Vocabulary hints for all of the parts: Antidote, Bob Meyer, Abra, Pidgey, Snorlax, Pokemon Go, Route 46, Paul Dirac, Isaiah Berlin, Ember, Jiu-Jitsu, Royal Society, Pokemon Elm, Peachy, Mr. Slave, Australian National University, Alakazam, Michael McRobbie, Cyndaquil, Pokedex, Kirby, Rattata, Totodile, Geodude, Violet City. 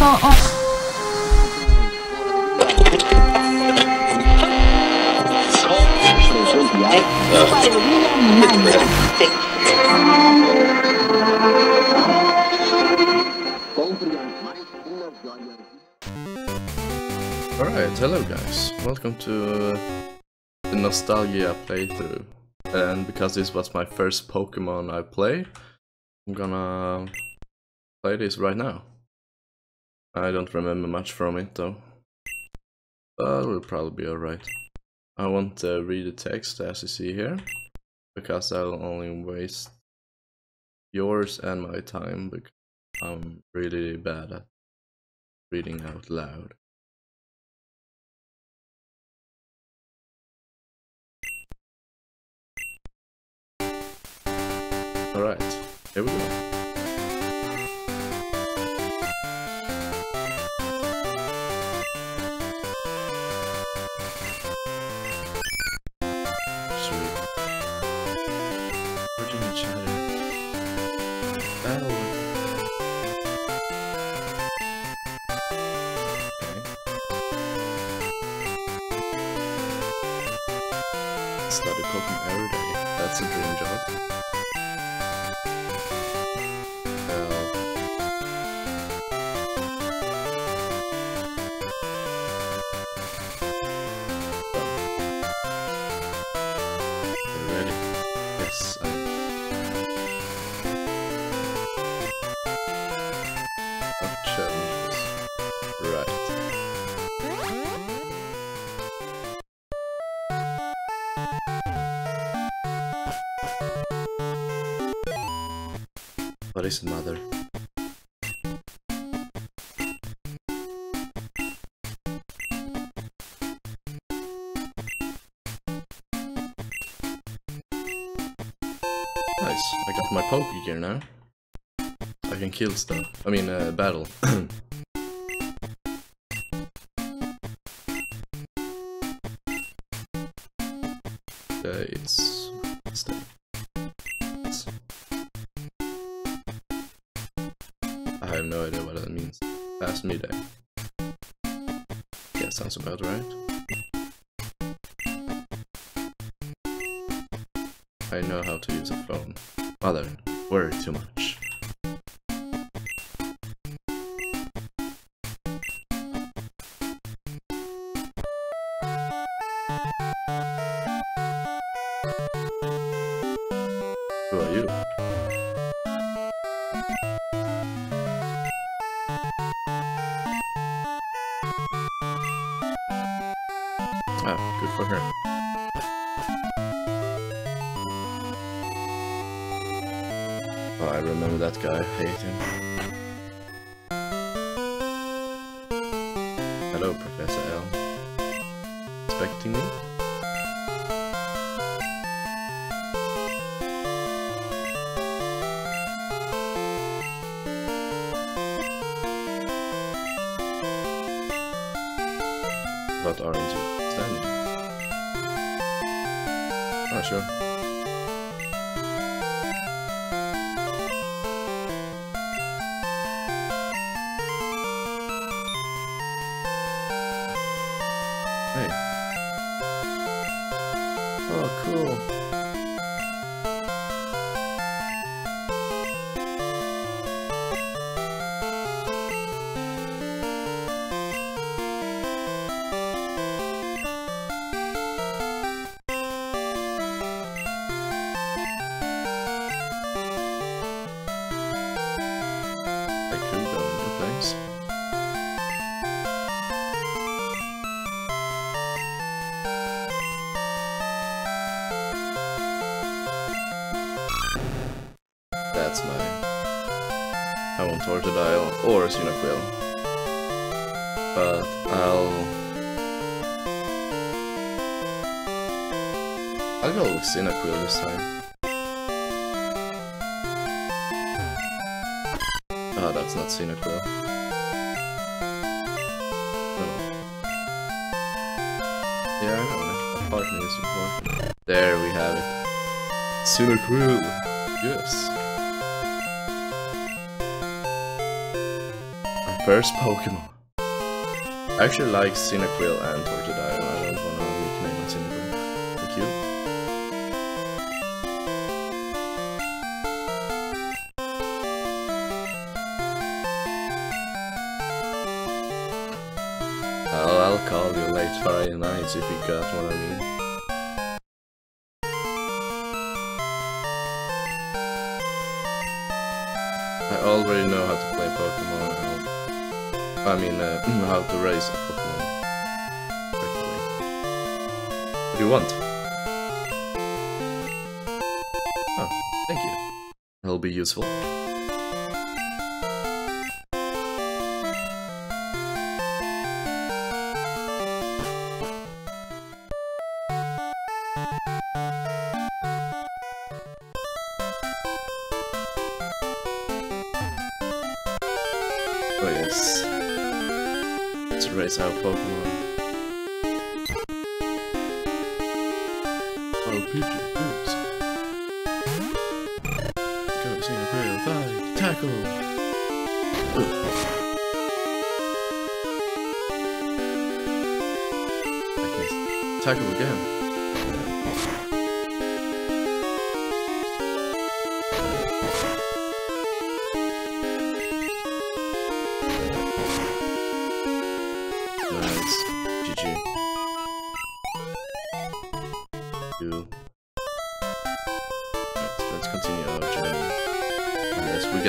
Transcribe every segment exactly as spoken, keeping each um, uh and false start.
Oh, oh. Alright, hello guys, welcome to uh, the Nostalgia playthrough. And because this was my first Pokemon I played, I'm gonna play this right now. I don't remember much from it though, but it'll probably be alright. I won't uh, read the text as you see here, because I'll only waste yours and my time, because I'm really bad at reading out loud. Alright, here we go. Started cooking every day. That's a dream job. Well. We're ready. Yes, I am. What challenges? Right. What is mother? Nice, I got my Poke gear now. I can kill stuff. I mean, uh, battle. Okay, it's... it's done. I have no idea what that means. Past midday. Yeah, sounds about right. I know how to use a phone. Mother, worry too much. Who are you? Good for her. Oh, I remember that guy. I hate him. Hello, Professor Elm. Expecting me? But aren't you standing? Not sure. Hey. Oh, cool. That's my... I want Totodile or Cyndaquil, but I'll... I'll go with Cyndaquil this time. Ah, oh, that's not Cyndaquil. No. Yeah, I know, a partner is important. There we have it. Cyndaquil! Yes! first Pokemon. I actually like Cyndaquil and Totodile. I don't want to rename my Cyndaquil. Thank you. I'll, I'll call you late Friday nights if you got what I mean. I already know how to play Pokemon, I mean, uh, how to raise a Pokemon correctly. What do you want? Oh, thank you. It'll be useful. Our Pokemon. Oh, Peachy, oops. Go, Cyndaquil, fight, tackle! Ooh. Tackle again.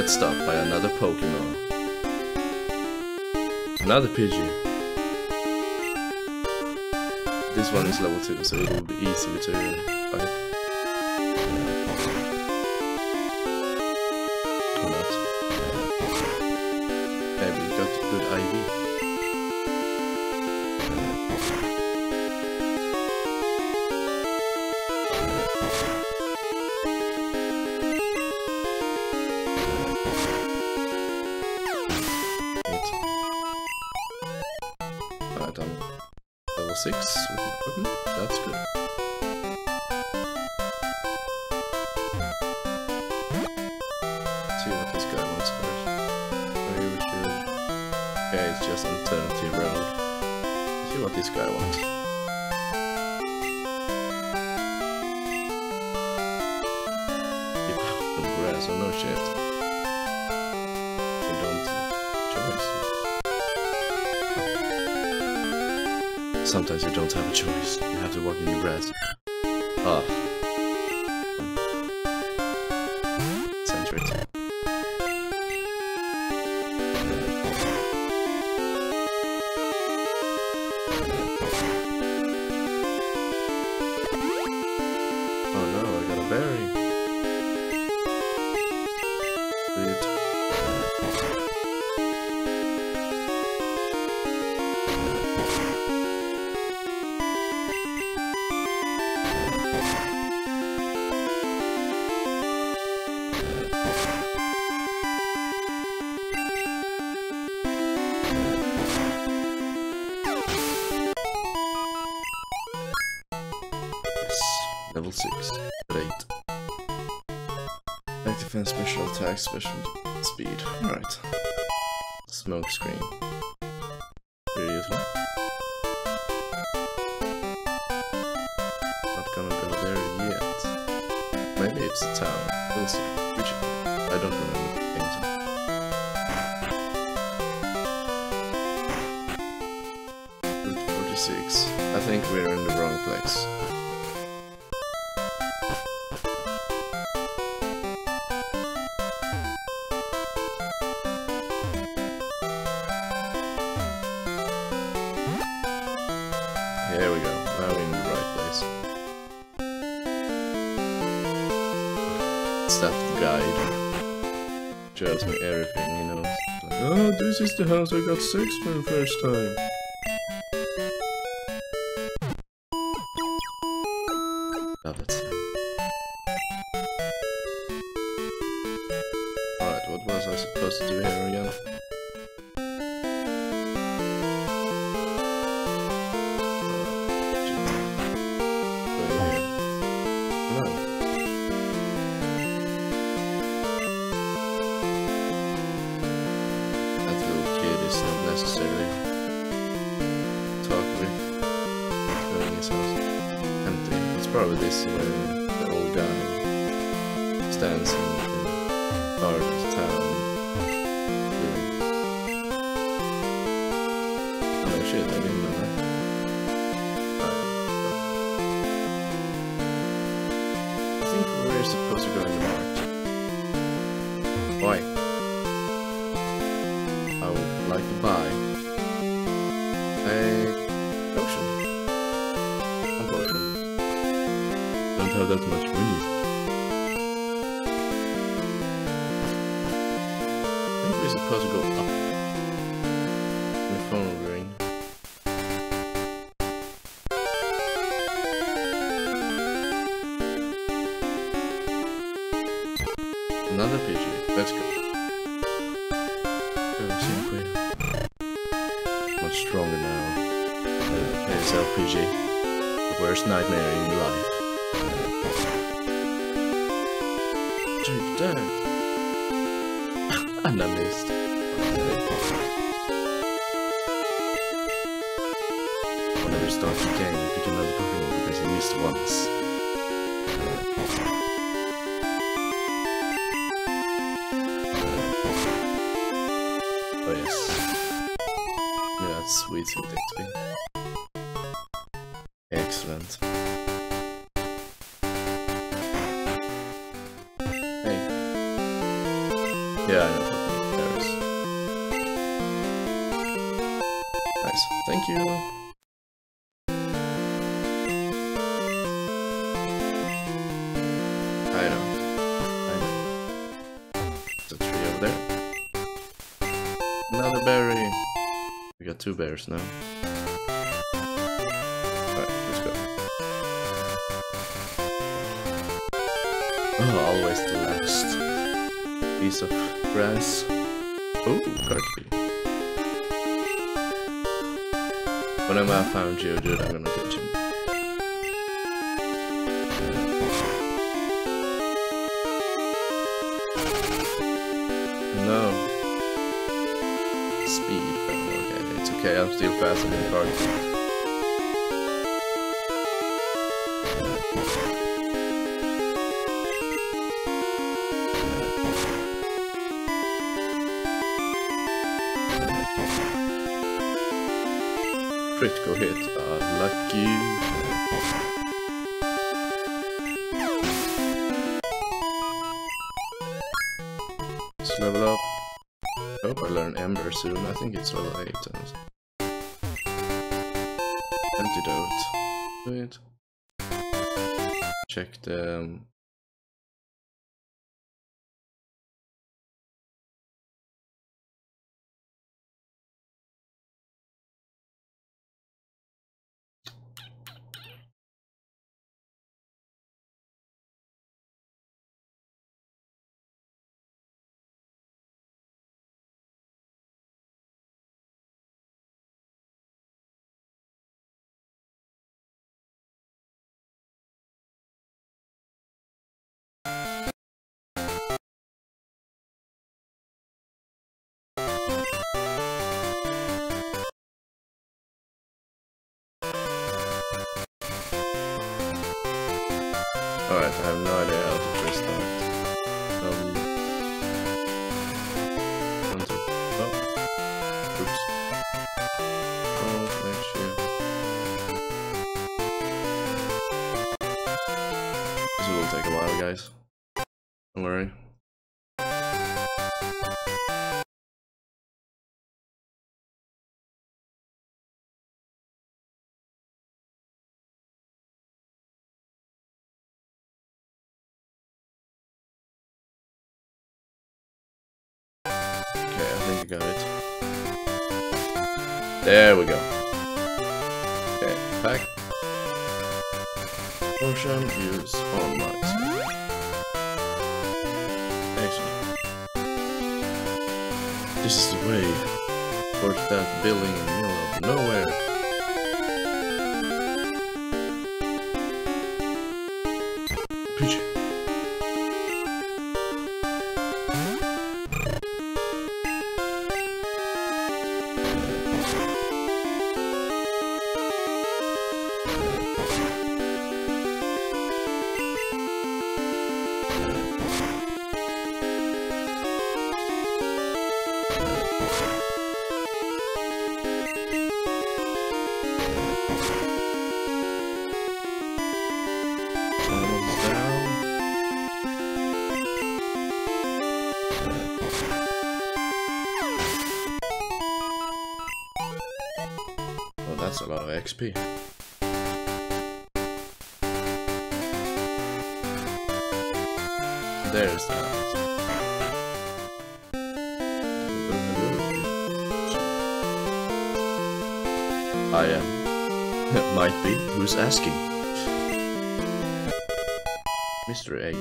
Stopped by another Pokemon. Another Pidgey. This one is level two, so it will be easier to fight. Or not. Maybe you got good I V. Six with the button, that's good. Let's see what this guy wants first. Maybe we should. Yeah, it's just alternative road. Let's see what this guy wants. Keep up the grass or no shit. I don't choice. Sometimes you don't have a choice. You have to walk in your grass. Ah. Century. Oh no, I got a berry. Sweet. Level six, but eight. Active and special attack, special speed. Alright. Smoke screen. Very useful. Not gonna go there yet. Maybe it's a town. We'll see. Which I don't remember anything. Route forty-six. I think we're in the wrong place. There we go, now we're in the right place. Stuff guide. Shows me everything, you know. Like, oh, this is the house I got six for the first time. Love it. Alright, what was I supposed to do here again? That little kid it's not necessary. Talk with going in his house. Empty. It's probably this where the old guy stands in the part of town. Oh shit, I didn't know that. I think we're supposed to go in the market. Why? I would like to buy a potion. A potion. Don't have that much money. I think we're supposed to go up. My phone will ring. Another Pidgey, let's go. Much stronger now. Uh, it's our Pidgey. The worst nightmare in life. Dude, damn. And I missed. Whenever you start the game, you pick another Pokemon because you missed once. Sweet, sweet X P. Excellent. Hey. Yeah, I know fucking Paris. Nice. Thank you. I know. I know. There's a tree over there. Another berry. We got two bears now. Alright, let's go. Oh, always the last piece of grass. Oh, Kirby. Whenever I found you, dude, I'm gonna catch him. No. Speed. Okay, I'm still faster than the target. Critical hit, uh, lucky. Let's level up. I hope I learn Ember soon. I think it's level eight. Antidote. Wait. Check the... Alright, I have no idea how to twist that. Um... One, two... Oh! Oops. Oh, thank you. This will take a while, guys. Don't worry. Got it. There we go. Okay, pack. Potion, use all might. Excellent. This is the way towards that building in the middle of nowhere. Peachy. That's a lot of X P. There's that. I am. Um, it might be. Who's asking? Mister A.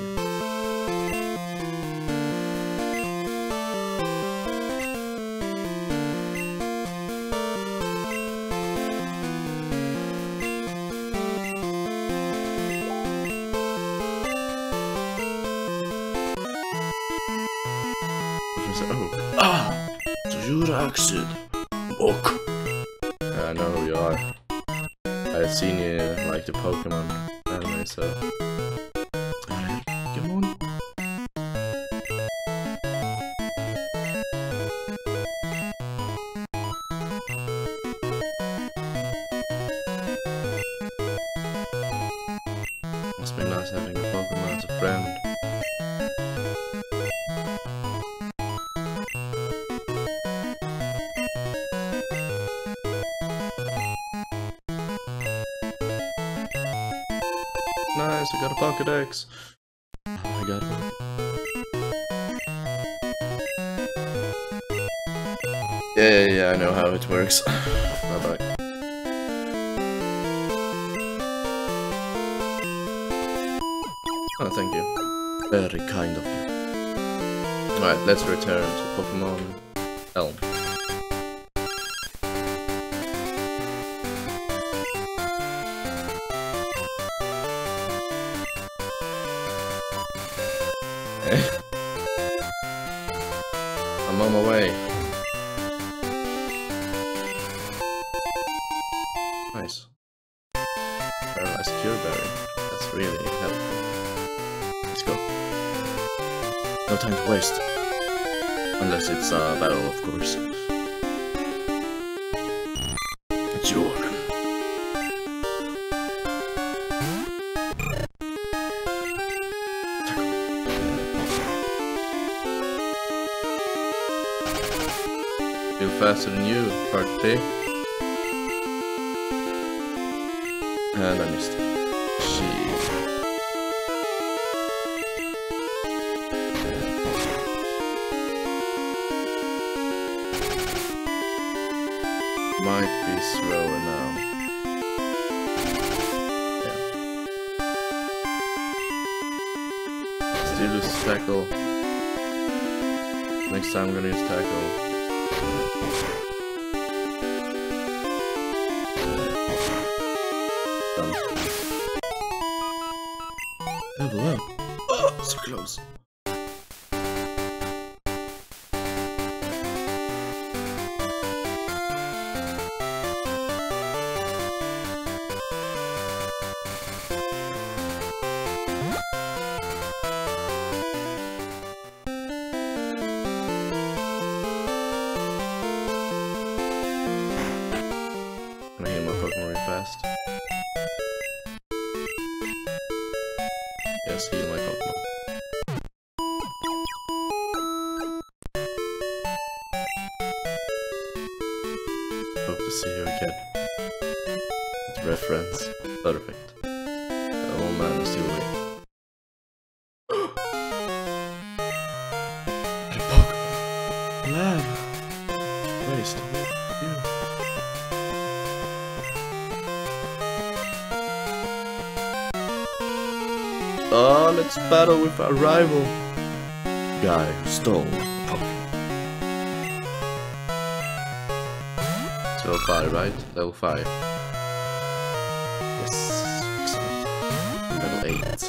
I know who you are. I've seen you like the Pokemon anime, so. Alright, come on. Must be nice having a Pokemon as a friend. Nice, we got a Pokedex. Oh my god. Yeah, yeah, yeah, I know how it works. Bye bye. Oh, thank you. Very kind of you. Alright, let's return to Pokemon Elm. I'm on my way. Nice. Paralyzed Cure Berry. That's really helpful. Let's go. No time to waste. Unless it's a battle, of course. Sure. Feel faster than you, part three. And I missed. She might be slower now. Yeah. Still lose tackle. Next time I'm gonna use tackle. Done. Level up. Oh, so close. Fast. Yes, heal my Pokemon. Hope to see you again. It's reference. Perfect. The old man is still waiting. The Pokemon! Lab! Waste. Yeah. Oh, let's battle with our rival. Guy who stole the Pokemon. So far, right? Level five. Yes, excellent. Level eight.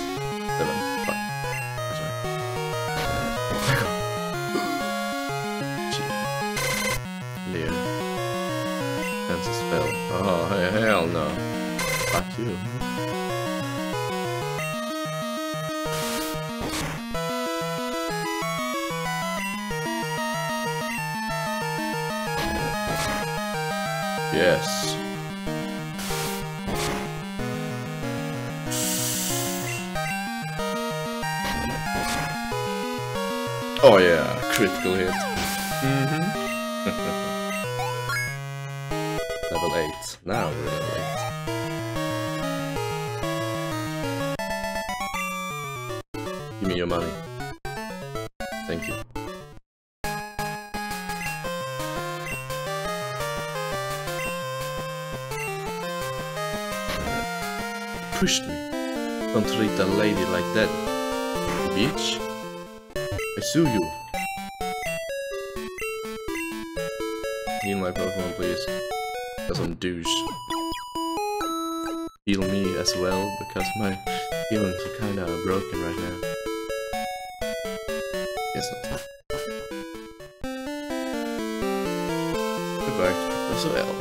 Level five. That's right. Leer. defensive spell. Oh, hell no. Fuck you. Yes. Oh yeah, critical hit. Mm-hmm. Level eight. Now we're level eight. Give me your money. Thank you. Pushed me. Don't treat a lady like that, bitch. I sue you. Heal my Pokemon, please. Some douche. Heal me as well, because my feelings are kinda broken right now. Yes, not. Go back to Professor Elm.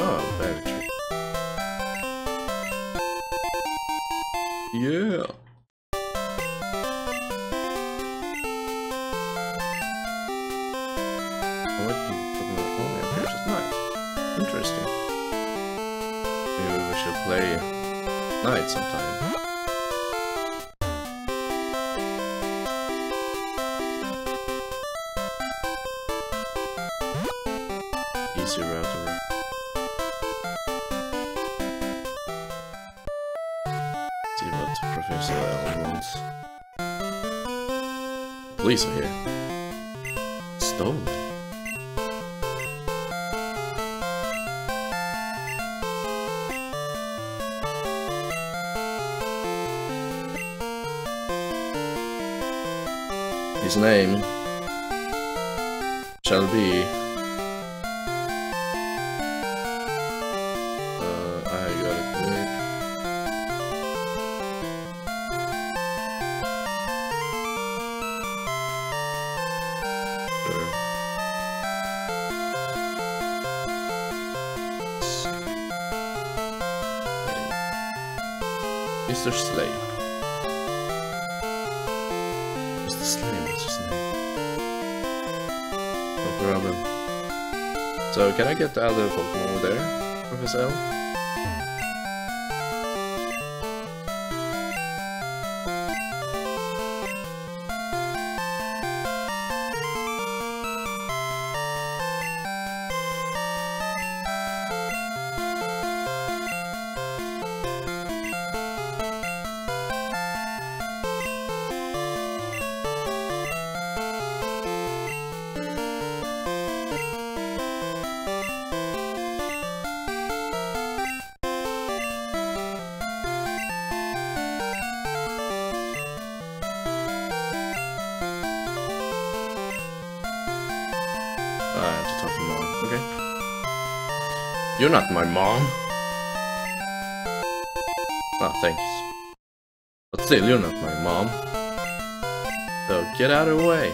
Oh, very true. Yeah! Night sometime. Easy route around. See what Professor Elm wants. Police are here. Stolen. His name shall be. Uh, I got it quick. Sure. Mister Slave. Problem. So, can I get the other Pokemon over there, Professor Elm? You're not my mom. Oh, thanks. But still, you're not my mom. So get out of the way.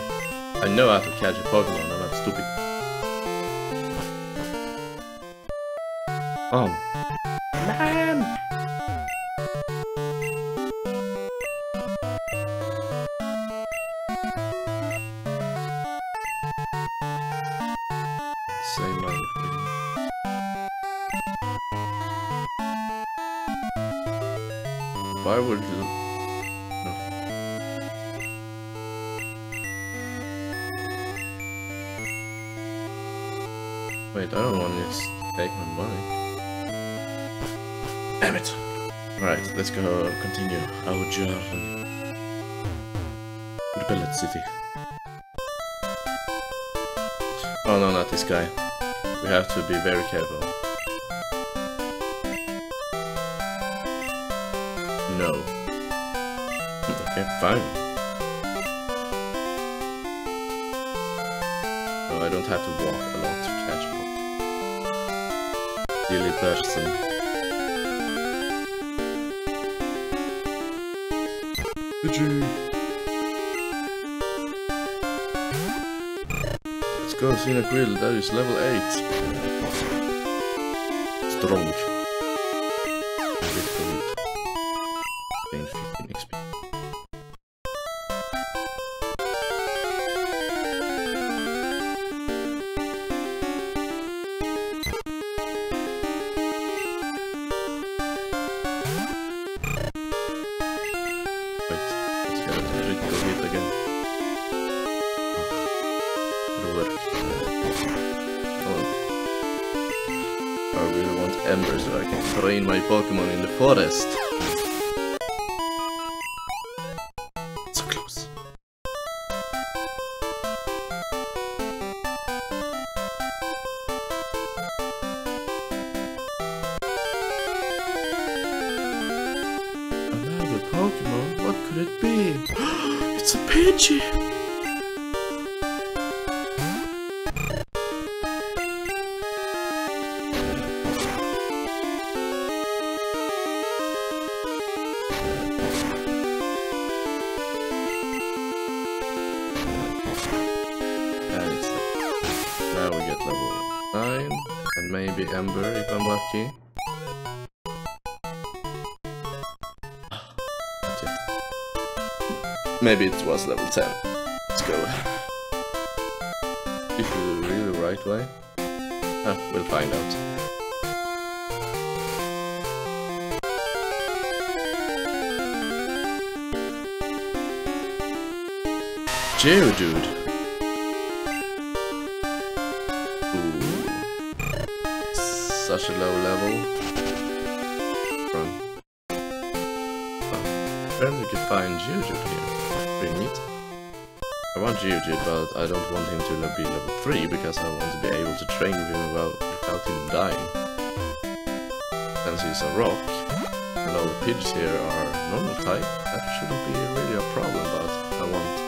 I know how to catch a Pokemon, I'm not stupid. Um. Man! Same mind if we Why would you? No. Wait, I don't want to take my money. Damn it! Alright, let's go continue our journey. Violet City. Oh no, not this guy. We have to be very careful. No. Okay, fine. No, I don't have to walk a lot to catch up. Silly person. Pidgey! go Cyndaquil, that is level eight. Strong. Gain fifteen X P. Ember, so I can train my Pokemon in the forest. So close. Another Pokemon? What could it be? It's a Pidgey! Maybe Ember if I'm lucky. That's it. Maybe it was level ten. Let's go. If you're the really right way. Ah, we'll find out. Geodude! Such a low level. From oh. Perhaps we could find Jiu-Jitsu here. Pretty neat. I want Jiu-Jitsu, but I don't want him to be level three because I want to be able to train with him without, without him dying. Since he's a rock, and all the Pidgeys here are normal type, that shouldn't be really a problem, but I won't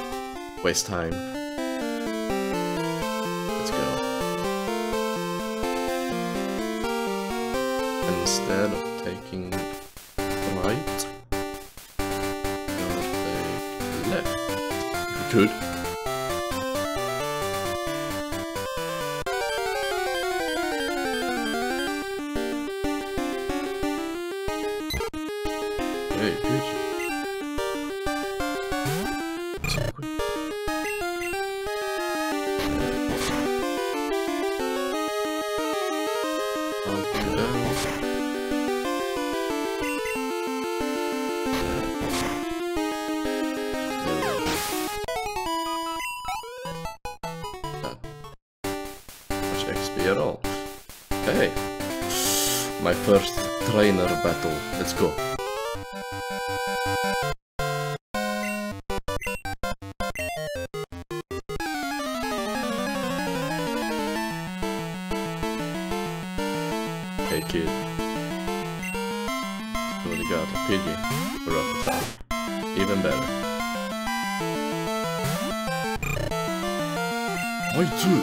waste time. Let's go. Instead of taking the right, I'm going to take the left, if we could. Hey, Peachy. So quick. I'll do that. At all. Hey! My first trainer battle. Let's go. Hey kid. Oh my god, a Pidgey. We're off the top. Even better. I too!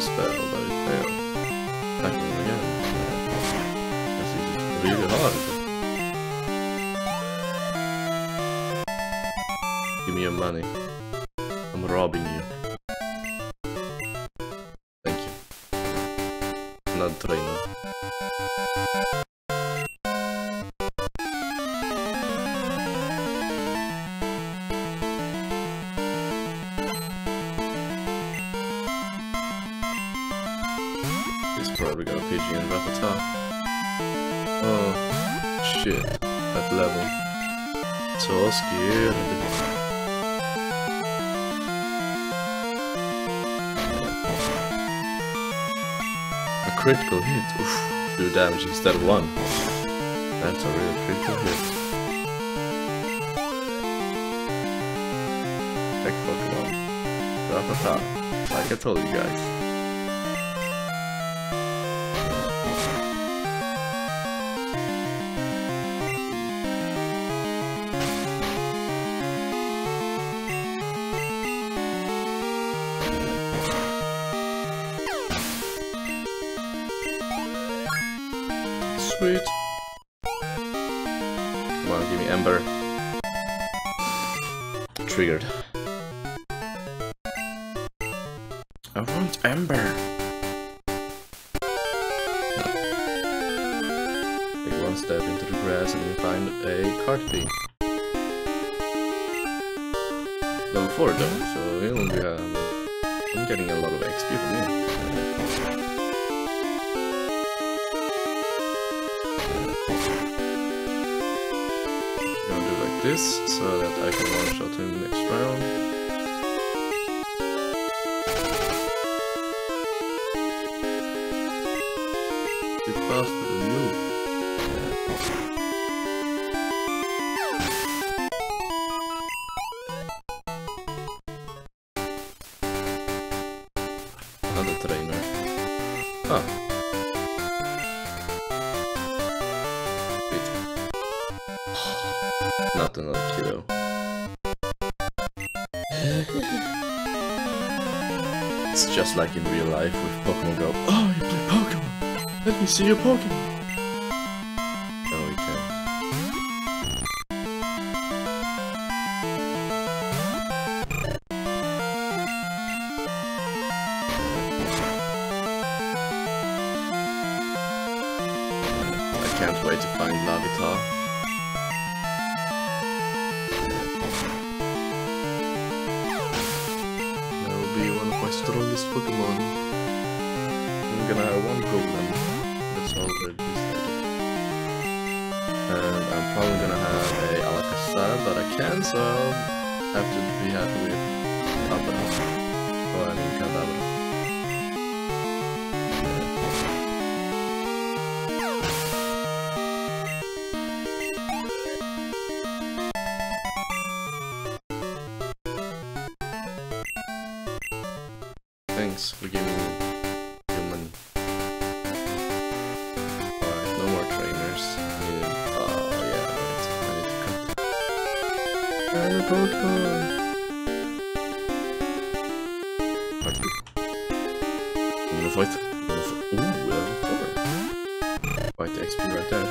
Spell, but it failed. Back him again. This is really hard. Give me your money. I'm robbing you. Thank you. Not trainer. Probably got a Pidgey and Rattata. Oh shit, that level. So scared. A critical hit. Oof, two damage instead of one. That's a real critical hit. Tech Pokemon. Rattata. Like I told you guys. Sweet. Come on, give me Ember. Triggered. I want Ember. Take one step into the grass and you find a card key. Level four though, so you only have... I'm getting a lot of X P from you. I'm gonna do it like this, so that I can one shot him next round. It's just like in real life with Pokemon Go. Oh, you play Pokemon! Let me see your Pokemon! No, you can't. I can't wait to find Lavitar. Strongest Pokemon. I'm gonna have one Pokemon. That's all that is needed. And I'm probably gonna have a Alakazam that I can, so I have to be happy with Abra. Oh, I mean Cadabra. Thanks for giving me your money. Alright, no more trainers. I need it. Oh yeah, I need to cut. I have a Pokemon! I'm gonna fight. I'm gonna fight. Ooh, level four. Fight the X P right there.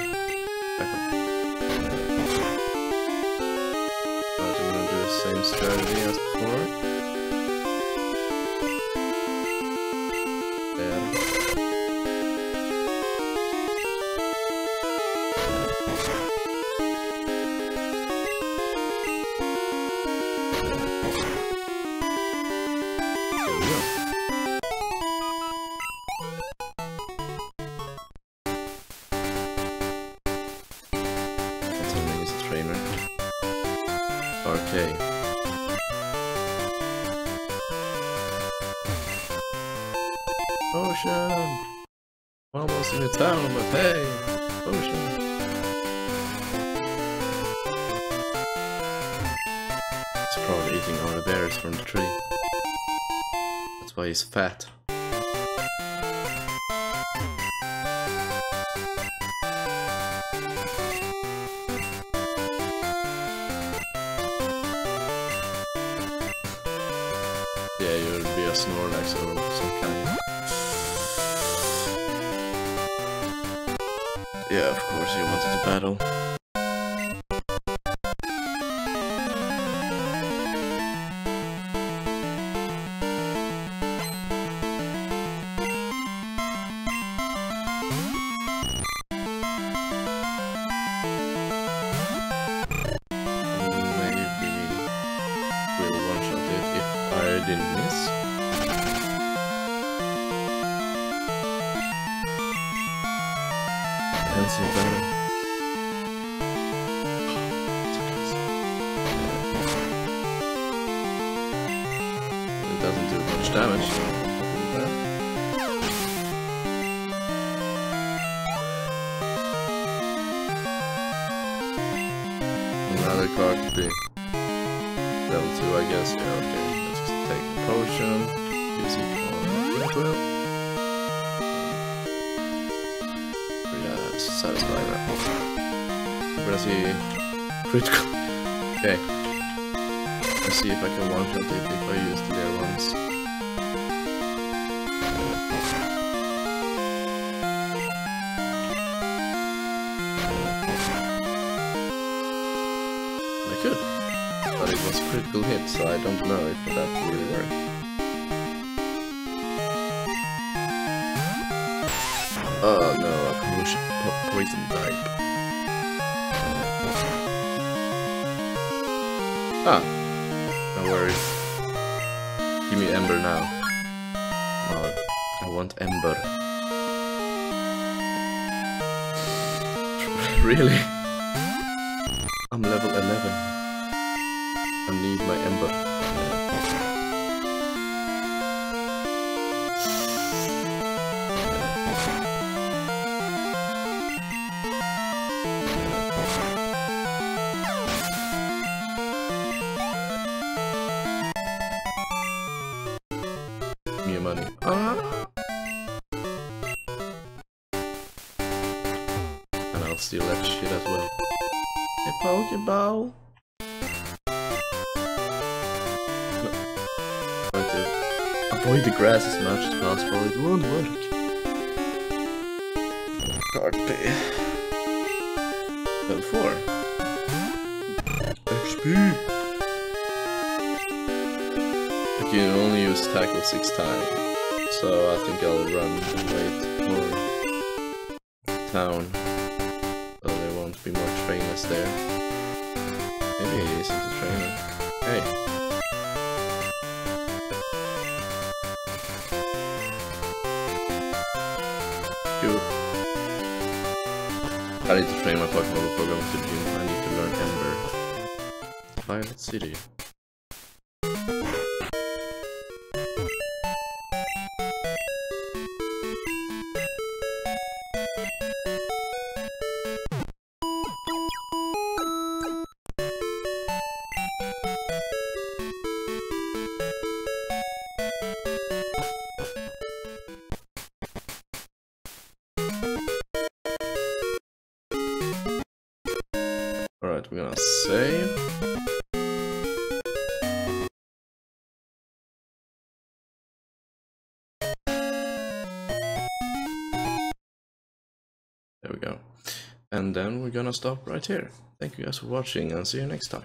Back up. Alright, I'm gonna do the same strategy as before. Okay. Potion! Almost in the town, but hey! Potion! It's probably eating all the berries from the tree. That's why he's fat. Yeah, you would be a Snorlax or some kind. Yeah, of course you wanted to battle. Didn't miss. Handsome fellow. It doesn't do much damage. Another card to be level two, I guess. Yeah, okay. Take a potion, use it on Totodile. Pretty uh, satisfying that potion. But I see... critical. Okay. Let's see if I can one shot it if I use the other ones. it was critical hit, so I don't know if that really worked. Oh no, a potion, po poison type. Ah, no worries. Give me Ember now. No, I want Ember. Really? I'm level eleven. I need my Ember. Give me your money. Ah! And I'll steal that shit as well. A Pokeball! No. Try to avoid the grass as much as possible, it won't work. Card pay. Level four. X P! I can only use tackle six times, so I think I'll run and wait for town. Be more trainers there. Maybe it isn't a trainer. Hey! You. I need to train my Pokemon program to gym. I need to learn Ember. Violet City. We're gonna save. There we go. And then we're gonna stop right here. Thank you guys for watching and see you next time.